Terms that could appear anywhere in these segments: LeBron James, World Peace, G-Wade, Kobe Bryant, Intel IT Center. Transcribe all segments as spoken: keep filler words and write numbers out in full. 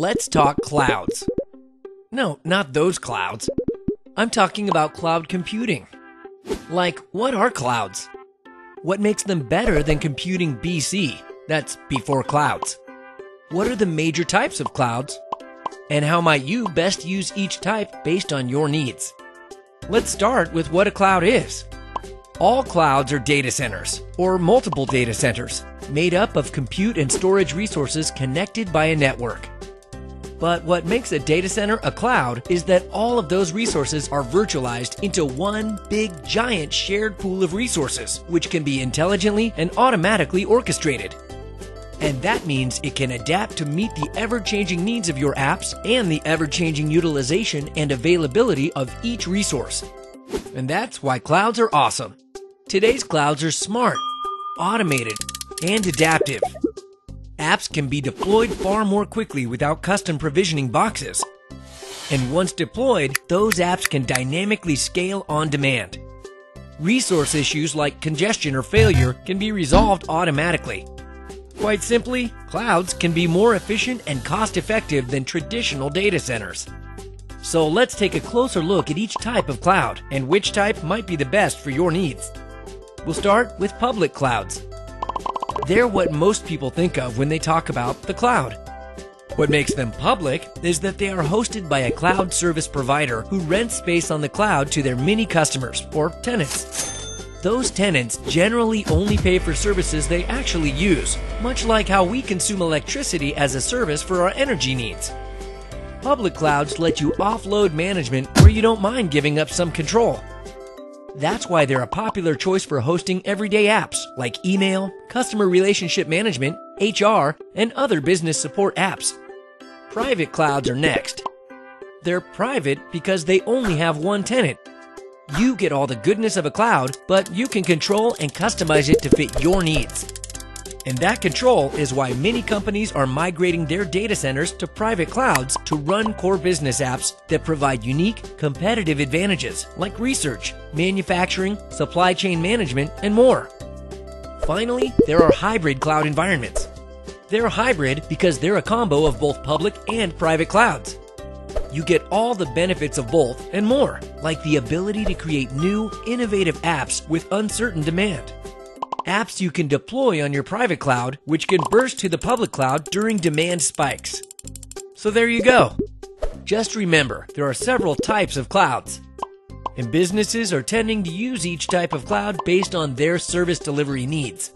Let's talk clouds. No, not those clouds. I'm talking about cloud computing. Like, what are clouds? What makes them better than computing B C? That's before clouds. What are the major types of clouds? And how might you best use each type based on your needs? Let's start with what a cloud is. All clouds are data centers, or multiple data centers, made up of compute and storage resources connected by a network. But what makes a data center a cloud is that all of those resources are virtualized into one big giant shared pool of resources, which can be intelligently and automatically orchestrated. And that means it can adapt to meet the ever-changing needs of your apps and the ever-changing utilization and availability of each resource. And that's why clouds are awesome. Today's clouds are smart, automated, and adaptive. Apps can be deployed far more quickly without custom provisioning boxes. And once deployed, those apps can dynamically scale on demand. Resource issues like congestion or failure can be resolved automatically. Quite simply, clouds can be more efficient and cost-effective than traditional data centers. So let's take a closer look at each type of cloud and which type might be the best for your needs. We'll start with public clouds. They're what most people think of when they talk about the cloud. What makes them public is that they are hosted by a cloud service provider who rents space on the cloud to their many customers, or tenants. Those tenants generally only pay for services they actually use, much like how we consume electricity as a service for our energy needs. Public clouds let you offload management where you don't mind giving up some control. That's why they're a popular choice for hosting everyday apps like email, customer relationship management, H R, and other business support apps. Private clouds are next. They're private because they only have one tenant. You get all the goodness of a cloud, but you can control and customize it to fit your needs. And that control is why many companies are migrating their data centers to private clouds to run core business apps that provide unique, competitive advantages like research, manufacturing, supply chain management, and more. Finally, there are hybrid cloud environments. They're hybrid because they're a combo of both public and private clouds. You get all the benefits of both and more, like the ability to create new, innovative apps with uncertain demand. Apps you can deploy on your private cloud, which can burst to the public cloud during demand spikes. So there you go. Just remember, there are several types of clouds, and businesses are tending to use each type of cloud based on their service delivery needs.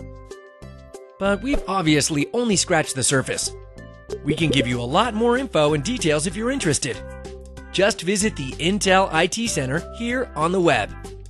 But we've obviously only scratched the surface. We can give you a lot more info and details if you're interested. Just visit the Intel I T Center here on the web.